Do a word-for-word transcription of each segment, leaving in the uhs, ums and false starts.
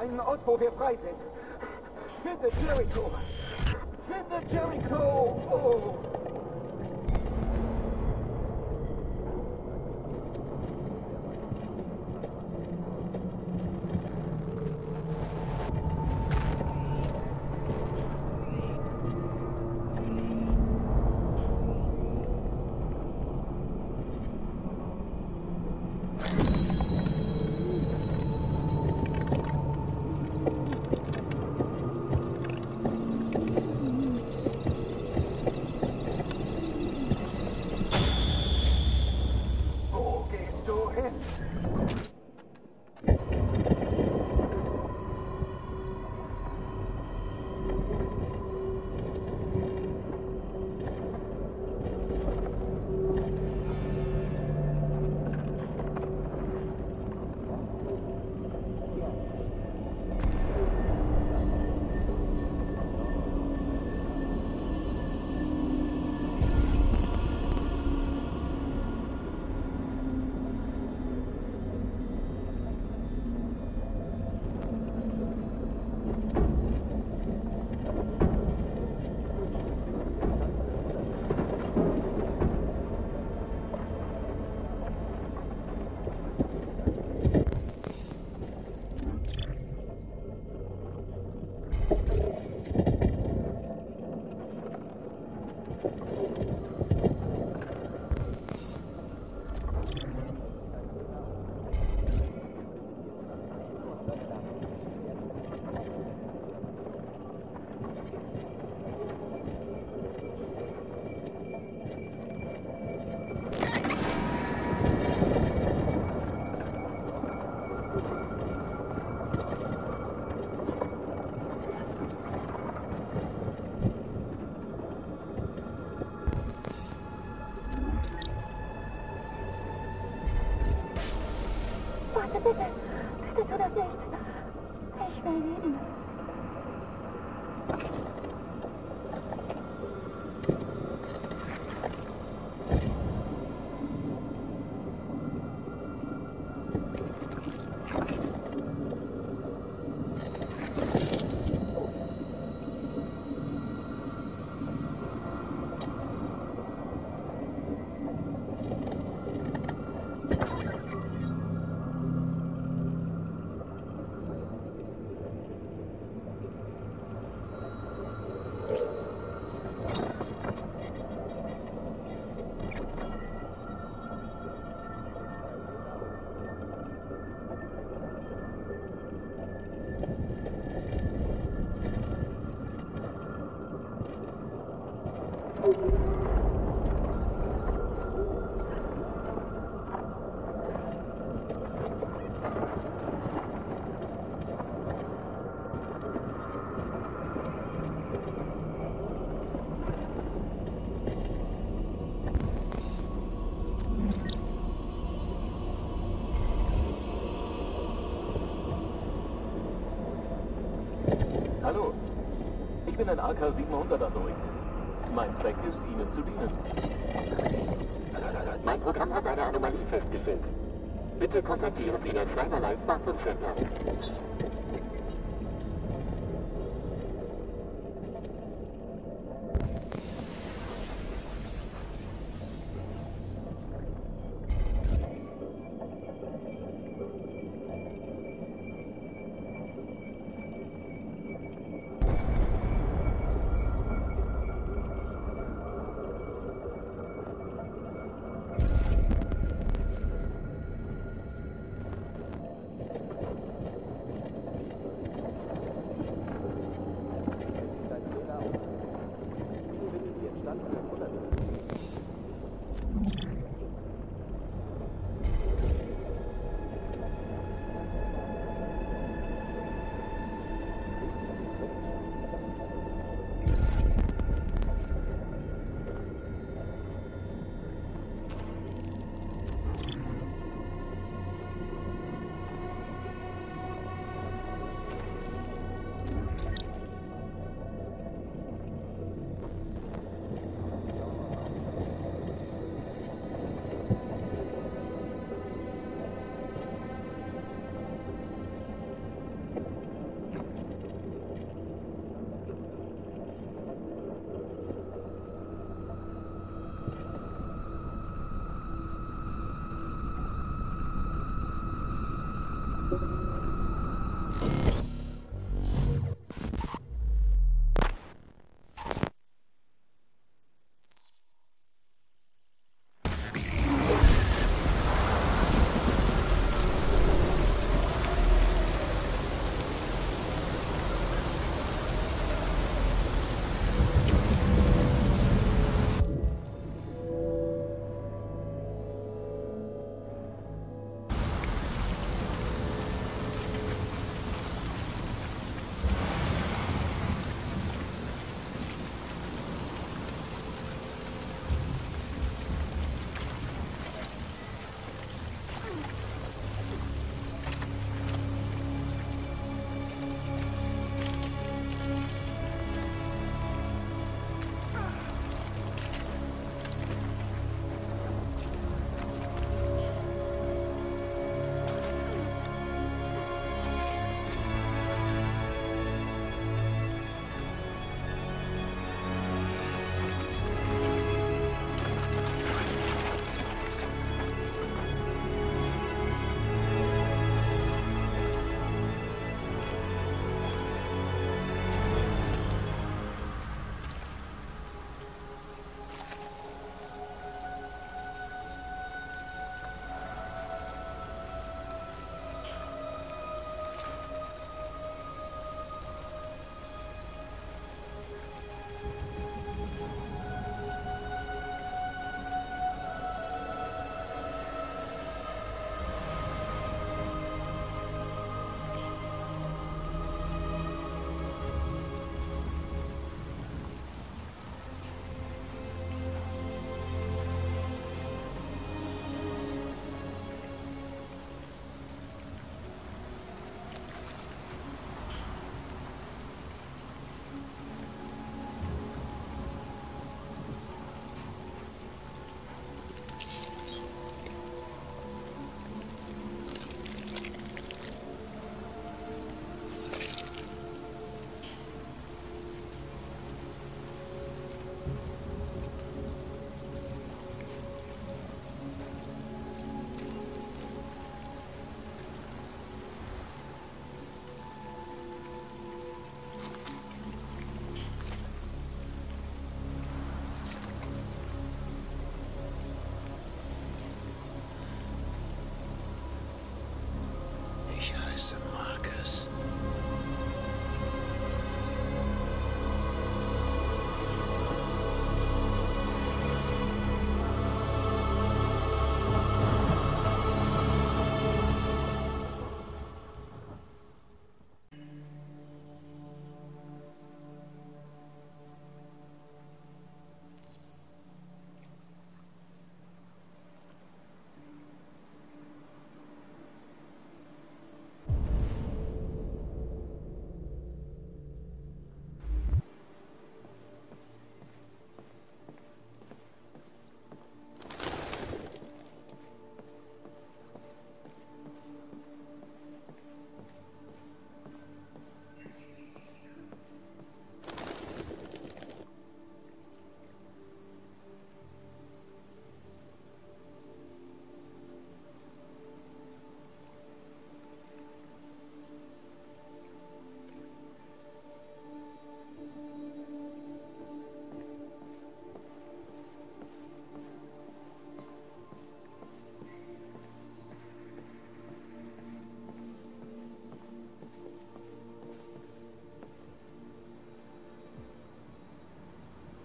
Einen Ort, wo wir frei sind. Bitte, Jericho! Bitte, Jericho! Oh. Hallo, ich bin ein A K siebenhundert Android. Mein Zweck ist, Ihnen zu dienen. Mein Programm hat eine Anomalie festgestellt. Bitte kontaktieren Sie das CyberLife Wartung Center.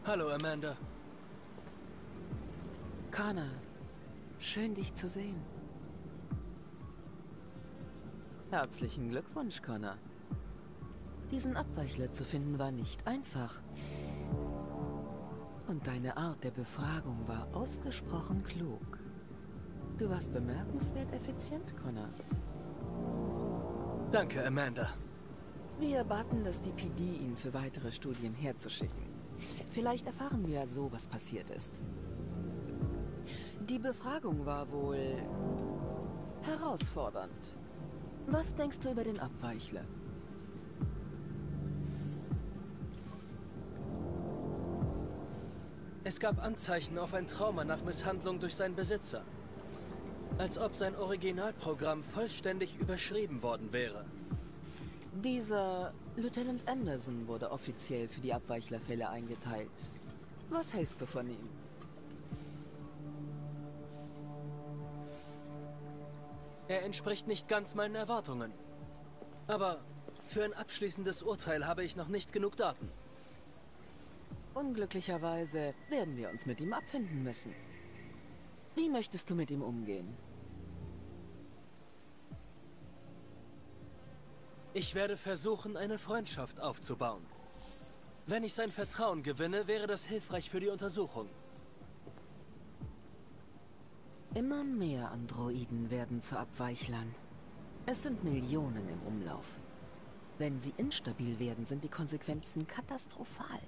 Hallo, Amanda. Connor, schön, dich zu sehen. Herzlichen Glückwunsch, Connor. Diesen Abweichler zu finden war nicht einfach. Und deine Art der Befragung war ausgesprochen klug. Du warst bemerkenswert effizient, Connor. Danke, Amanda. Wir baten, dass die P D ihn für weitere Studien herzuschicken. Vielleicht erfahren wir ja so, was passiert ist. Die Befragung war wohl herausfordernd. Was denkst du über den Abweichler? Es gab Anzeichen auf ein Trauma nach Misshandlung durch seinen Besitzer. Als ob sein Originalprogramm vollständig überschrieben worden wäre. Dieser Lieutenant Anderson wurde offiziell für die Abweichlerfälle eingeteilt. Was hältst du von ihm? Er entspricht nicht ganz meinen Erwartungen. Aber für ein abschließendes Urteil habe ich noch nicht genug Daten. Unglücklicherweise werden wir uns mit ihm abfinden müssen. Wie möchtest du mit ihm umgehen? Ich werde versuchen, eine Freundschaft aufzubauen. Wenn ich sein Vertrauen gewinne, wäre das hilfreich für die Untersuchung. Immer mehr Androiden werden zu Abweichlern. Es sind Millionen im Umlauf. Wenn sie instabil werden, sind die Konsequenzen katastrophal.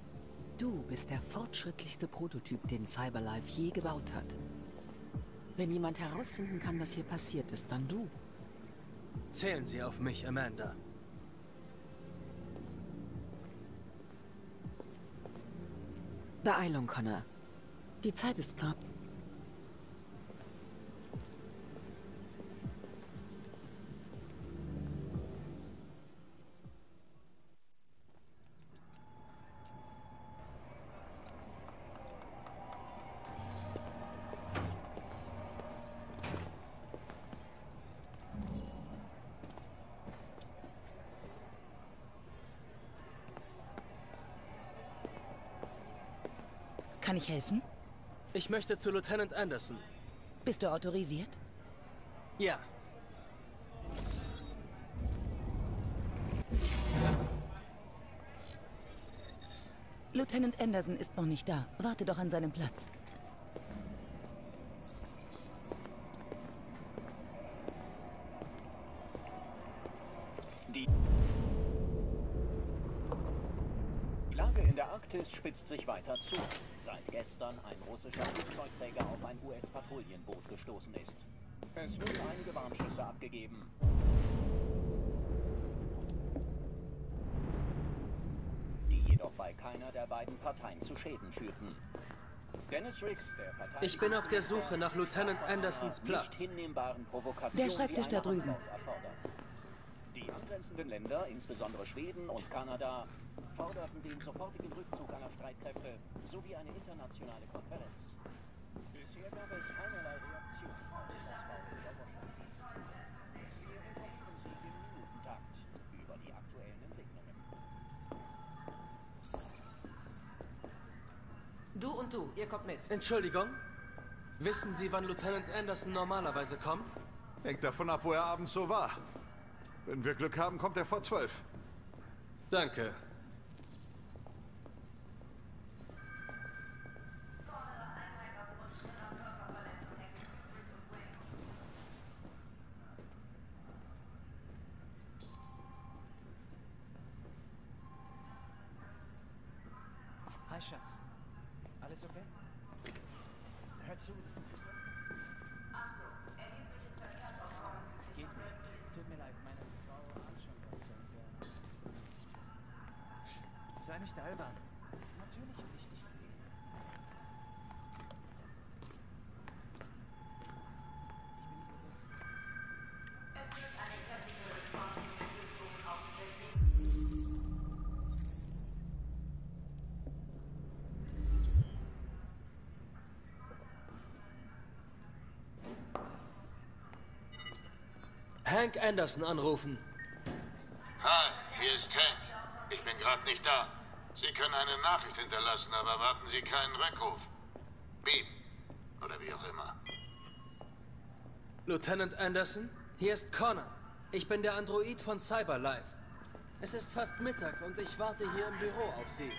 Du bist der fortschrittlichste Prototyp, den CyberLife je gebaut hat. Wenn jemand herausfinden kann, was hier passiert ist, dann du. Zählen Sie auf mich, Amanda. Beeilung, Connor. Die Zeit ist knapp. Kann ich helfen? Ich möchte zu Lieutenant Anderson. Bist du autorisiert? Ja. Lieutenant Anderson ist noch nicht da. Warte doch an seinem Platz. Die Lage in der Arktis spitzt sich weiter zu. Seit gestern ein russischer Flugzeugträger auf ein U S-Patrouillenboot gestoßen ist. Es wurden einige Warnschüsse abgegeben. Die jedoch bei keiner der beiden Parteien zu Schäden führten. Dennis Riggs, der Partei... Ich bin auf der Suche nach Lieutenant Andersons Platz. Der Schreibtisch da drüben. Die angrenzenden Länder, insbesondere Schweden und Kanada, forderten den sofortigen Rückzug aller Streitkräfte sowie eine internationale Konferenz. Bisher gab es keinerlei Reaktion auf den Ausbau der Washington. Wir informieren Sie im Minutentakt über die aktuellen Entwicklungen. Du und du, ihr kommt mit. Entschuldigung? Wissen Sie, wann Lieutenant Anderson normalerweise kommt? Hängt davon ab, wo er abends so war. Wenn wir Glück haben, kommt er vor zwölf. Danke. Hi, Schatz. Alles okay? Hör zu. Geht nicht. Tut mir leid, meine Frau hat schon was. Und, äh, sei nicht albern. Natürlich will ich dich sehen. Hank Anderson anrufen. Hi, hier ist Hank. Ich bin gerade nicht da. Sie können eine Nachricht hinterlassen, aber erwarten Sie keinen Rückruf. Beep. Oder wie auch immer. Lieutenant Anderson, hier ist Connor. Ich bin der Android von CyberLife. Es ist fast Mittag und ich warte hier im Büro auf Sie.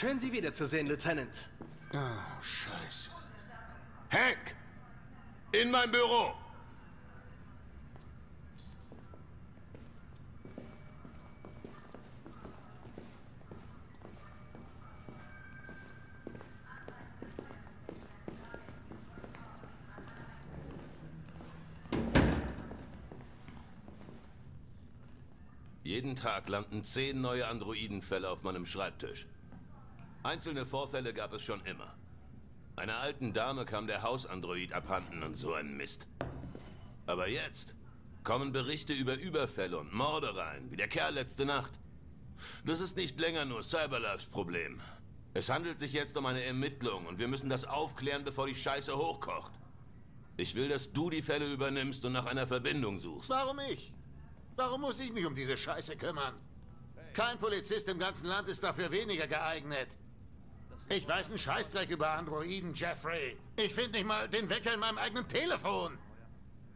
Schön, Sie wiederzusehen, Lieutenant. Oh, Scheiße. Hank! In mein Büro! Jeden Tag landen zehn neue Androidenfälle auf meinem Schreibtisch. Einzelne Vorfälle gab es schon immer. Einer alten Dame kam der Hausandroid abhanden und so ein Mist. Aber jetzt kommen Berichte über Überfälle und Morde rein, wie der Kerl letzte Nacht. Das ist nicht länger nur CyberLifes Problem. Es handelt sich jetzt um eine Ermittlung und wir müssen das aufklären, bevor die Scheiße hochkocht. Ich will, dass du die Fälle übernimmst und nach einer Verbindung suchst. Warum ich? Warum muss ich mich um diese Scheiße kümmern? Kein Polizist im ganzen Land ist dafür weniger geeignet. Ich weiß einen Scheißdreck über Androiden, Jeffrey. Ich finde nicht mal den Wecker in meinem eigenen Telefon.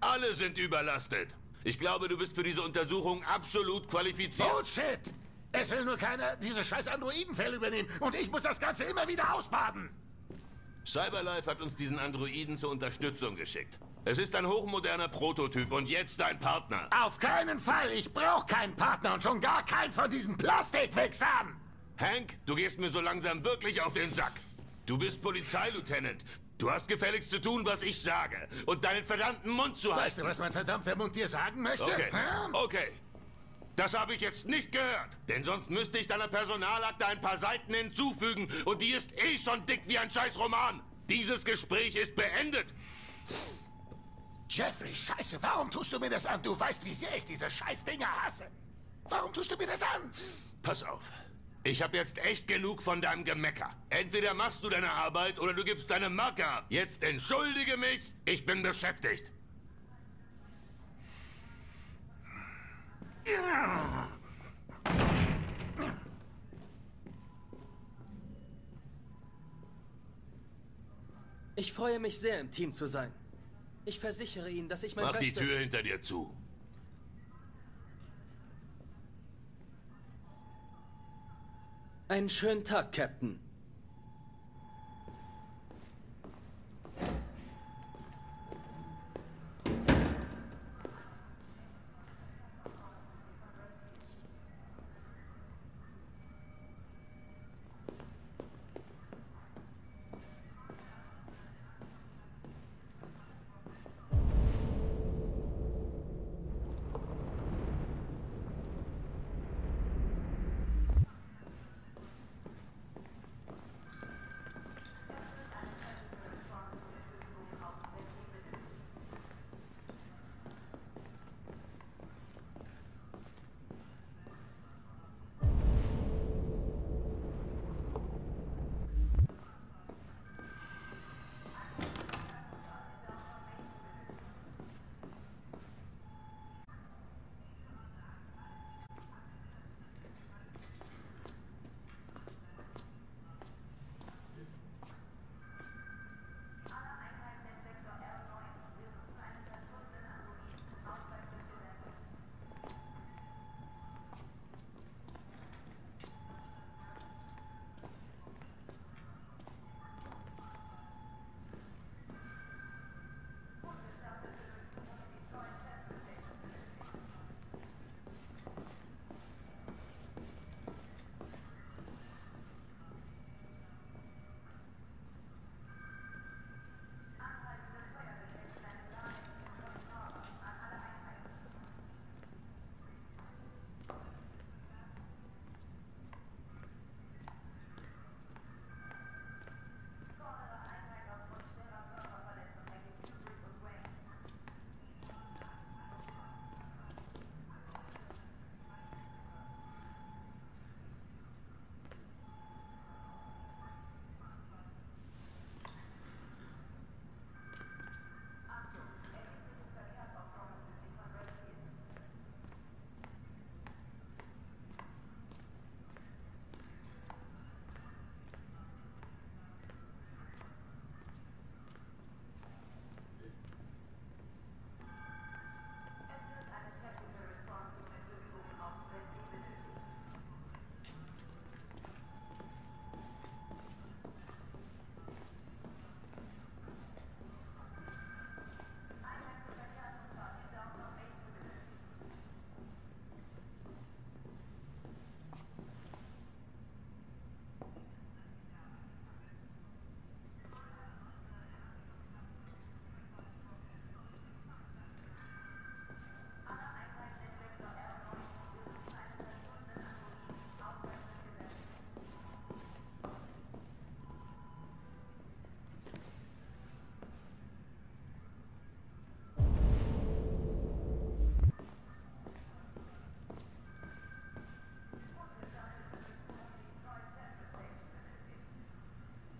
Alle sind überlastet. Ich glaube, du bist für diese Untersuchung absolut qualifiziert. Bullshit! Es will nur keiner diese scheiß Androidenfälle übernehmen und ich muss das Ganze immer wieder ausbaden. CyberLife hat uns diesen Androiden zur Unterstützung geschickt. Es ist ein hochmoderner Prototyp und jetzt dein Partner. Auf keinen Fall! Ich brauche keinen Partner und schon gar keinen von diesen Plastikwichsern! Hank, du gehst mir so langsam wirklich auf den Sack. Du bist Polizeileutnant. Du hast gefälligst zu tun, was ich sage und deinen verdammten Mund zu halten. Weißt du, was mein verdammter Mund dir sagen möchte? Okay, hm? okay. Das habe ich jetzt nicht gehört, denn sonst müsste ich deiner Personalakte ein paar Seiten hinzufügen und die ist eh schon dick wie ein scheiß Roman. Dieses Gespräch ist beendet. Jeffrey, scheiße, warum tust du mir das an? Du weißt, wie sehr ich diese scheiß Dinger hasse. Warum tust du mir das an? Pass auf. Ich habe jetzt echt genug von deinem Gemecker. Entweder machst du deine Arbeit oder du gibst deine Marke ab. Jetzt entschuldige mich, ich bin beschäftigt. Ich freue mich sehr, im Team zu sein. Ich versichere Ihnen, dass ich mein Bestes... Mach die Tür hinter dir zu. Einen schönen Tag, Captain.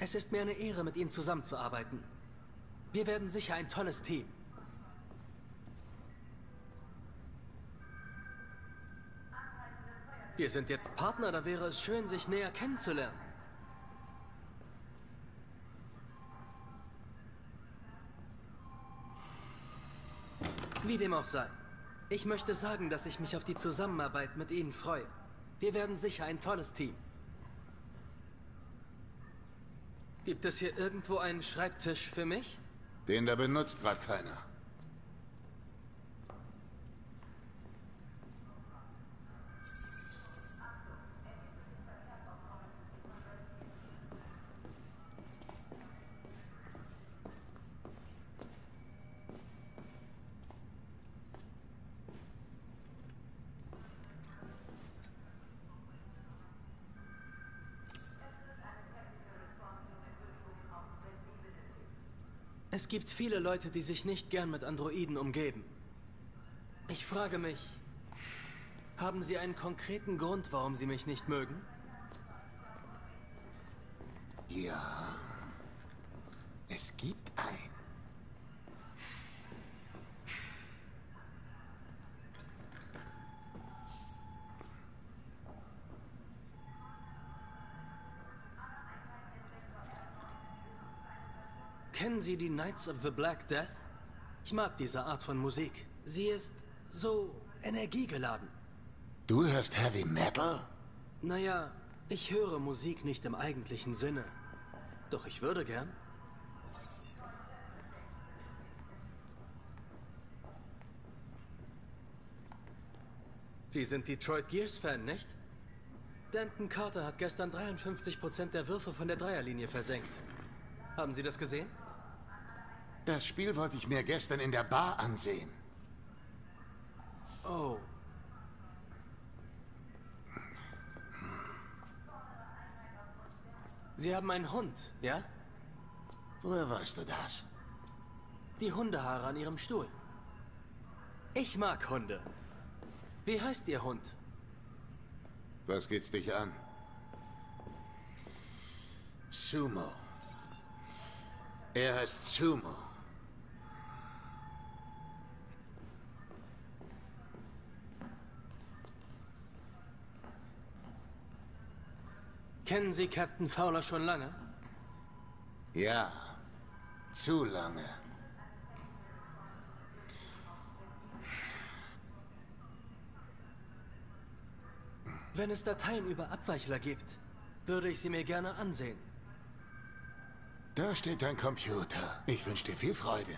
Es ist mir eine Ehre, mit Ihnen zusammenzuarbeiten. Wir werden sicher ein tolles Team. Wir sind jetzt Partner, da wäre es schön, sich näher kennenzulernen. Wie dem auch sei. Ich möchte sagen, dass ich mich auf die Zusammenarbeit mit Ihnen freue. Wir werden sicher ein tolles Team. Gibt es hier irgendwo einen Schreibtisch für mich? Den da benutzt gerade keiner. Es gibt viele Leute, die sich nicht gern mit Androiden umgeben. Ich frage mich, haben Sie einen konkreten Grund, warum Sie mich nicht mögen? Ja, es gibt einen. Kennen Sie die Knights of the Black Death? Ich mag diese Art von Musik. Sie ist so energiegeladen. Du hörst Heavy Metal? Naja, ich höre Musik nicht im eigentlichen Sinne. Doch ich würde gern. Sie sind Detroit Gears-Fan, nicht? Denton Carter hat gestern dreiundfünfzig Prozent der Würfe von der Dreierlinie versenkt. Haben Sie das gesehen? Das Spiel wollte ich mir gestern in der Bar ansehen. Oh. Sie haben einen Hund, ja? Woher weißt du das? Die Hundehaare an Ihrem Stuhl. Ich mag Hunde. Wie heißt Ihr Hund? Was geht's dich an? Sumo. Er heißt Sumo. Kennen Sie Captain Fowler schon lange? Ja, zu lange. Wenn es Dateien über Abweichler gibt, würde ich sie mir gerne ansehen. Da steht dein Computer. Ich wünsche dir viel Freude.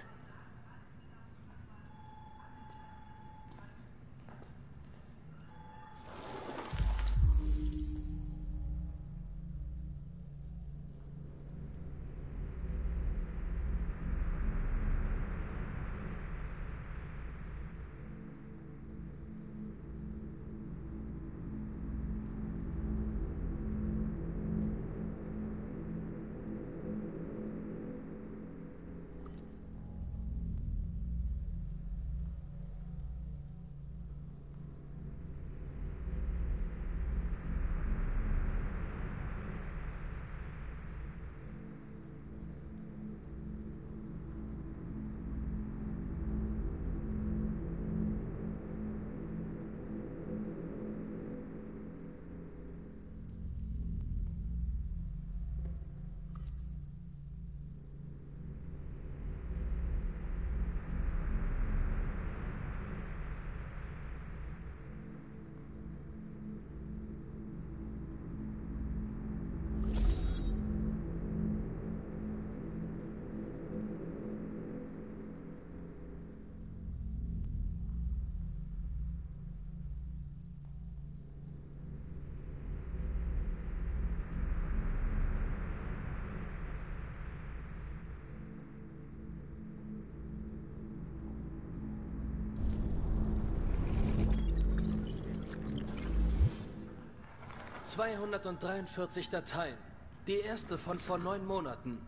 zweihundertdreiundvierzig Dateien. Die erste von vor neun Monaten.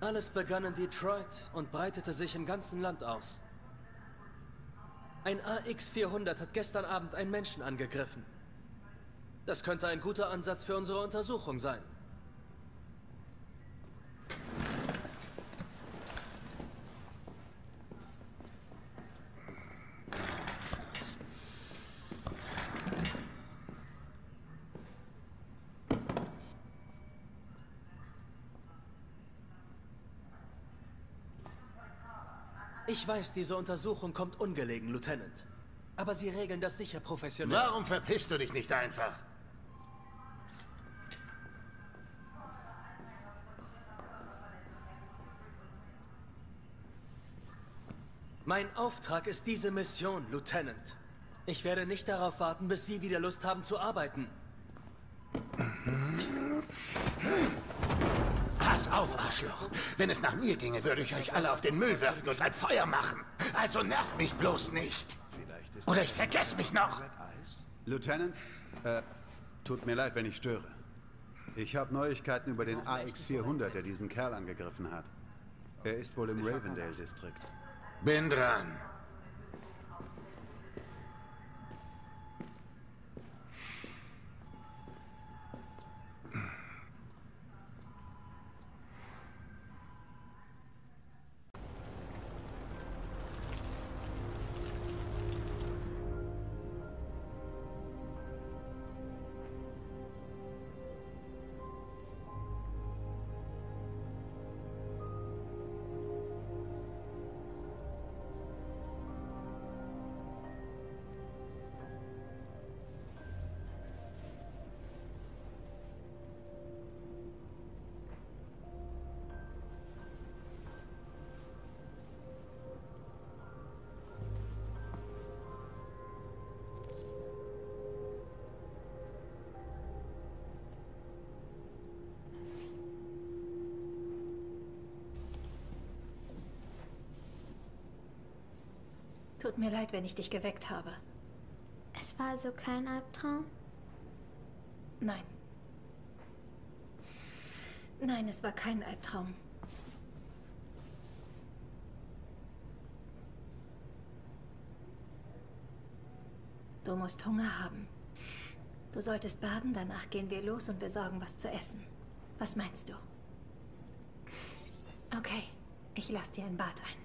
Alles begann in Detroit und breitete sich im ganzen Land aus. Ein A X vierhundert hat gestern Abend einen Menschen angegriffen. Das könnte ein guter Ansatz für unsere Untersuchung sein. Ich weiß, diese Untersuchung kommt ungelegen, Lieutenant. Aber Sie regeln das sicher professionell. Warum verpisst du dich nicht einfach? Mein Auftrag ist diese Mission, Lieutenant. Ich werde nicht darauf warten, bis Sie wieder Lust haben zu arbeiten. Pass auf, Arschloch. Wenn es nach mir ginge, würde ich euch alle auf den Müll werfen und ein Feuer machen. Also nervt mich bloß nicht. Oder ich vergesse mich noch. Lieutenant, äh, tut mir leid, wenn ich störe. Ich habe Neuigkeiten über den A X vierhundert, der diesen Kerl angegriffen hat. Er ist wohl im Ravendale-Distrikt. Bin dran. Tut mir leid, wenn ich dich geweckt habe. Es war also kein Albtraum? Nein. Nein, es war kein Albtraum. Du musst Hunger haben. Du solltest baden, danach gehen wir los und besorgen was zu essen. Was meinst du? Okay, ich lasse dir ein Bad ein.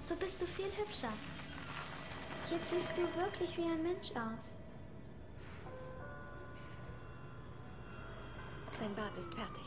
So bist du viel hübscher. Jetzt siehst du wirklich wie ein Mensch aus. Dein Bad ist fertig.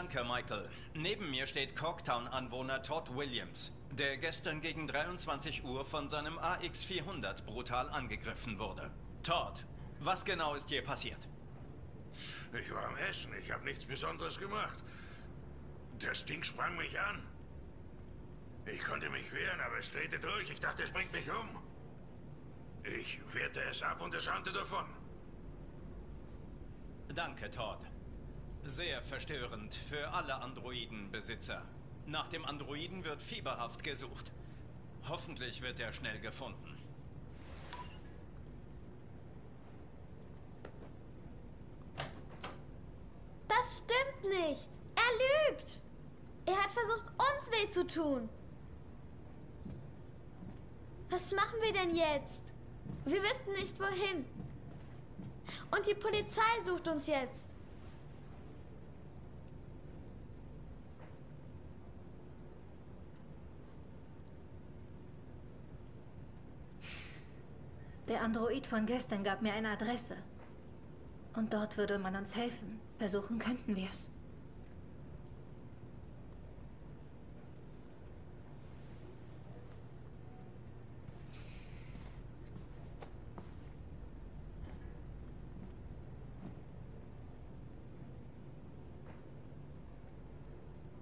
Danke, Michael. Neben mir steht Corktown-Anwohner Todd Williams, der gestern gegen dreiundzwanzig Uhr von seinem A X vierhundert brutal angegriffen wurde. Todd, was genau ist hier passiert? Ich war am Essen, ich habe nichts Besonderes gemacht. Das Ding sprang mich an. Ich konnte mich wehren, aber es drehte durch. Ich dachte, es bringt mich um. Ich wehrte es ab und es rannte davon. Danke, Todd. Sehr verstörend für alle Androidenbesitzer. Nach dem Androiden wird fieberhaft gesucht. Hoffentlich wird er schnell gefunden. Das stimmt nicht. Er lügt. Er hat versucht, uns weh zu tun. Was machen wir denn jetzt? Wir wissen nicht, wohin. Und die Polizei sucht uns jetzt. Der Android von gestern gab mir eine Adresse. Und dort würde man uns helfen. Versuchen könnten wir es.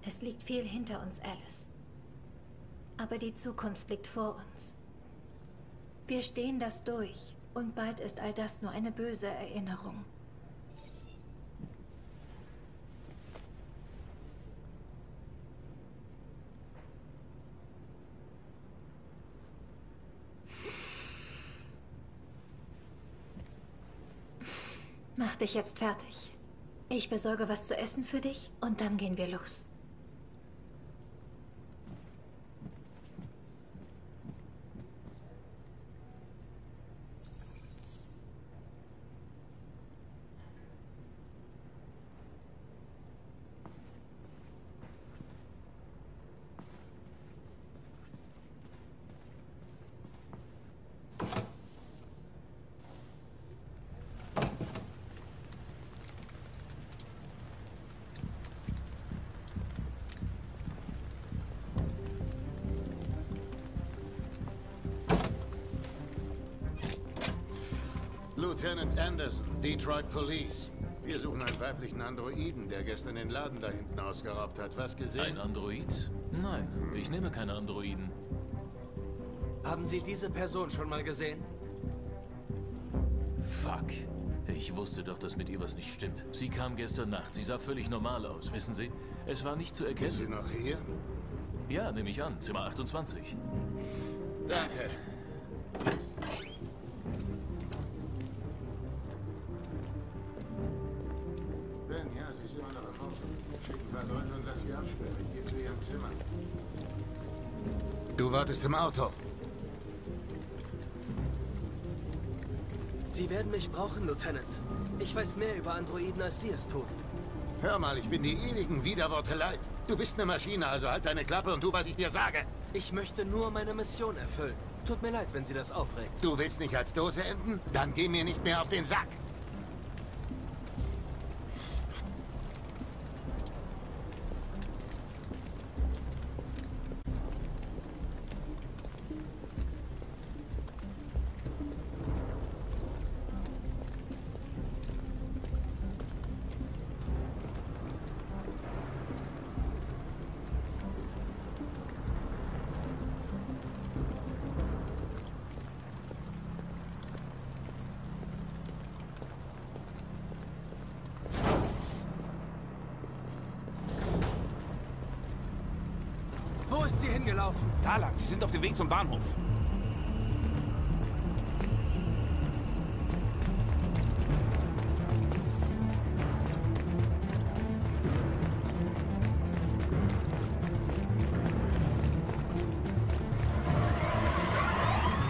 Es liegt viel hinter uns, Alice. Aber die Zukunft liegt vor uns. Wir stehen das durch, und bald ist all das nur eine böse Erinnerung. Mach dich jetzt fertig. Ich besorge was zu essen für dich, und dann gehen wir los. Lieutenant Anderson, Detroit Police. Wir suchen einen weiblichen Androiden, der gestern den Laden da hinten ausgeraubt hat. Was gesehen? Ein Android? Nein, ich nehme keine Androiden. Haben Sie diese Person schon mal gesehen? Fuck. Ich wusste doch, dass mit ihr was nicht stimmt. Sie kam gestern Nacht. Sie sah völlig normal aus, wissen Sie? Es war nicht zu erkennen. Ist sie noch hier? Ja, nehme ich an. Zimmer achtundzwanzig. Danke. Du wartest im Auto. Sie werden mich brauchen, Lieutenant. Ich weiß mehr über Androiden, als Sie es tun. Hör mal, ich bin die ewigen Widerworte leid. Du bist eine Maschine, also halt deine Klappe und tu, was ich dir sage. Ich möchte nur meine Mission erfüllen. Tut mir leid, wenn Sie das aufregt. Du willst nicht als Dose enden? Dann geh mir nicht mehr auf den Sack. Wo ist sie hingelaufen? Da lang. Sie sind auf dem Weg zum Bahnhof.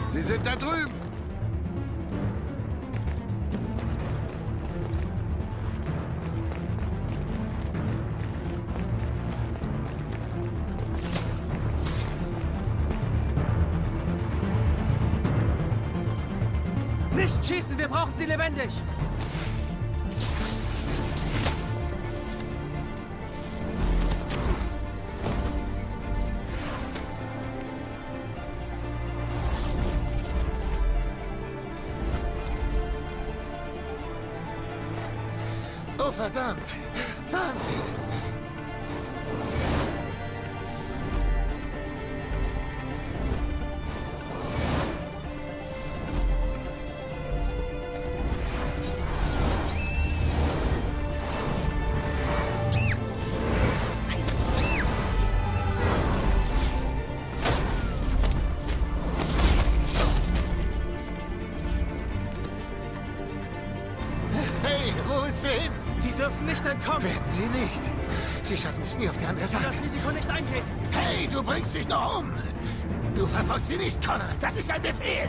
Sie sind da drüben. Schießen, wir brauchen sie lebendig! Verdammt! Wahnsinn! Sie schaffen es nie auf die andere Seite. Das Risiko nicht eintreten. Hey, du bringst dich noch um. Du verfolgst sie nicht, Connor. Das ist ein Befehl.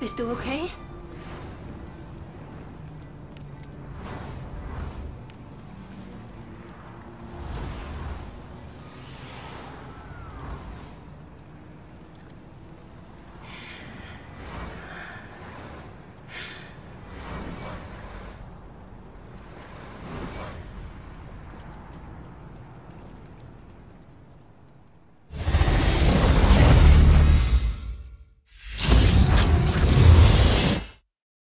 Bist du okay?